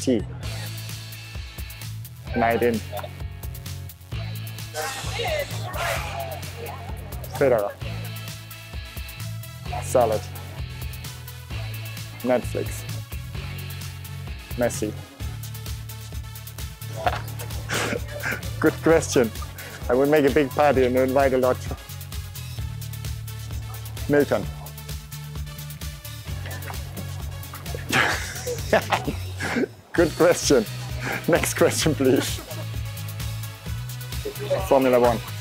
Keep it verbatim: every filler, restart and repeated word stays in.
Sí. Günaydın. Merhaba. Salad. Netflix. Messi. Good question. I would make a big party and invite a lot. Milton. Good question. Next question, please. Formula One.